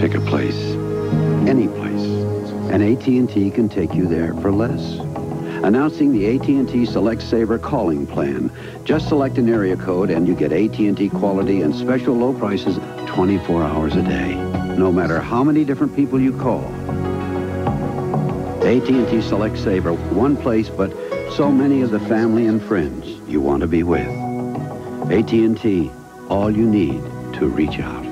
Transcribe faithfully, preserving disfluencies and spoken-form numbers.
Pick a place, any place, and A T and T can take you there for less. Announcing the A T and T Select Saver calling plan. Just select an area code and you get A T and T quality and special low prices twenty-four hours a day, no matter how many different people you call. A T and T Select Saver, one place, but so many of the family and friends you want to be with. A T and T, all you need to reach out.